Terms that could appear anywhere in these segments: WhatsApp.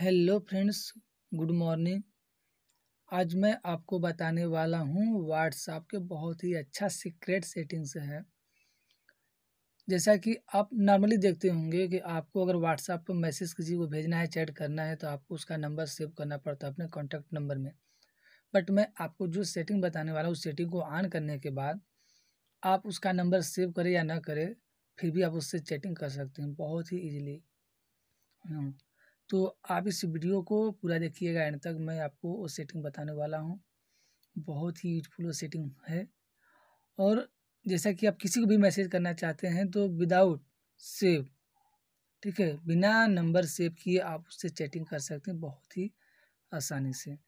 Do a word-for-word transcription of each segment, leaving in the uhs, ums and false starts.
Hello friends, good morning. आज मैं आपको बताने वाला हूँ व्हाट्सएप के बहुत ही अच्छा सीक्रेट सेटिंग्स है। जैसा कि आप नॉर्मली देखते होंगे कि आपको अगर व्हाट्सएप पर मैसेज किसी को भेजना है, चैट करना है, तो आपको उसका नंबर सेव करना पड़ता है अपने कॉन्टैक्ट नंबर में। बट मैं आपको जो सेटिंग बताने वाला हूँ, उस सेटिंग को ऑन करने के बाद आप उसका नंबर सेव करें या ना करें, फिर भी आप उससे चैटिंग कर सकते हैं बहुत ही ईजिली। तो आप इस वीडियो को पूरा देखिएगा एंड तक, मैं आपको वो सेटिंग बताने वाला हूँ। बहुत ही यूजफुल वो सेटिंग है। और जैसा कि आप किसी को भी मैसेज करना चाहते हैं तो विदाउट सेव, ठीक है, बिना नंबर सेव किए आप उससे चैटिंग कर सकते हैं बहुत ही आसानी से।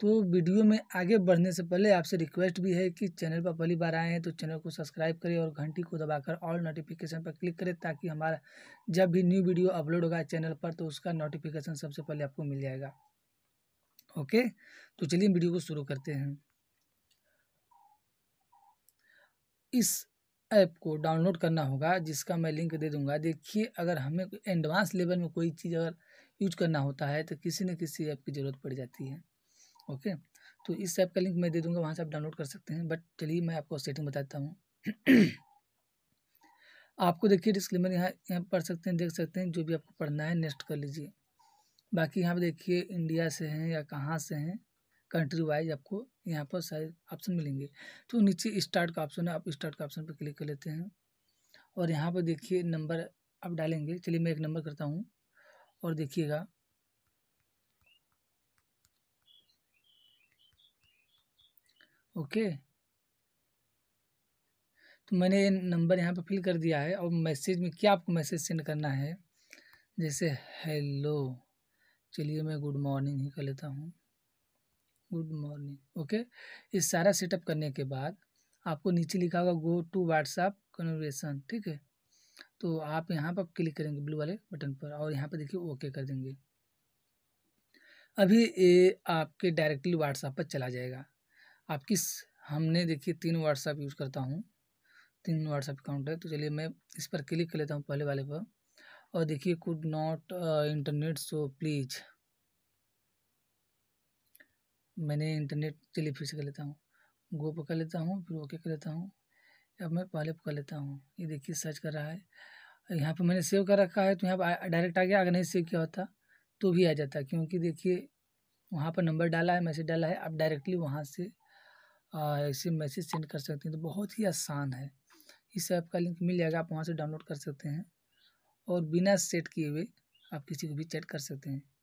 तो वीडियो में आगे बढ़ने से पहले आपसे रिक्वेस्ट भी है कि चैनल पर पहली बार आए हैं तो चैनल को सब्सक्राइब करें और घंटी को दबाकर ऑल नोटिफिकेशन पर क्लिक करें, ताकि हमारा जब भी न्यू वीडियो अपलोड होगा चैनल पर तो उसका नोटिफिकेशन सबसे पहले आपको मिल जाएगा। ओके, तो चलिए वीडियो को शुरू करते हैं। इस ऐप को डाउनलोड करना होगा, जिसका मैं लिंक दे दूंगा। देखिए, अगर हमें एडवांस लेवल में कोई चीज़ अगर यूज करना होता है तो किसी न किसी ऐप की ज़रूरत पड़ जाती है। ओके okay, तो इस ऐप का लिंक मैं दे दूंगा, वहाँ से आप डाउनलोड कर सकते हैं। बट चलिए मैं आपको सेटिंग बताता हूँ। आपको देखिए डिस्क्लेमर यहाँ यहाँ पढ़ सकते हैं, देख सकते हैं, जो भी आपको पढ़ना है नेक्स्ट कर लीजिए। बाकी यहाँ पे देखिए इंडिया से हैं या कहाँ से हैं, कंट्री वाइज आपको यहाँ पर सारे ऑप्शन मिलेंगे। तो नीचे स्टार्ट का ऑप्शन है, आप स्टार्ट का ऑप्शन पर क्लिक कर लेते हैं और यहाँ पर देखिए नंबर आप डालेंगे। चलिए मैं एक नंबर करता हूँ और देखिएगा। Okay okay. तो मैंने ये नंबर यहाँ पे फिल कर दिया है। और मैसेज में क्या आपको मैसेज सेंड करना है, जैसे हेलो, चलिए मैं गुड मॉर्निंग ही कर लेता हूँ, गुड मॉर्निंग। ओके, इस सारा सेटअप करने के बाद आपको नीचे लिखा होगा गो टू व्हाट्सएप कन्वर्सेशन, ठीक है, तो आप यहाँ पर क्लिक करेंगे ब्लू वाले बटन पर और यहाँ पर देखिए ओके कर देंगे। अभी ये आपके डायरेक्टली व्हाट्सएप पर चला जाएगा। आप किस हमने देखिए तीन व्हाट्सएप यूज़ करता हूँ, तीन व्हाट्सएप अकाउंट है, तो चलिए मैं इस पर क्लिक कर लेता हूँ पहले वाले पर। और देखिए could not internet so please, मैंने इंटरनेट, चलिए फिर से कर लेता हूँ, गो पर कर लेता हूँ, फिर ओके कर लेता हूँ। अब मैं पहले पर कर लेता हूँ, ये देखिए सर्च कर रहा है। यहाँ पर मैंने सेव कर रखा है तो यहाँ पर डायरेक्ट आ गया। अगर नहीं सेव किया होता तो भी आ जाता, क्योंकि देखिए वहाँ पर नंबर डाला है, मैसेज डाला है, आप डायरेक्टली वहाँ से ऐसे मैसेज सेंड कर सकते हैं। तो बहुत ही आसान है। इस ऐप का लिंक मिल जाएगा, आप वहाँ से डाउनलोड कर सकते हैं और बिना सेट किए हुए आप किसी को भी चैट कर सकते हैं।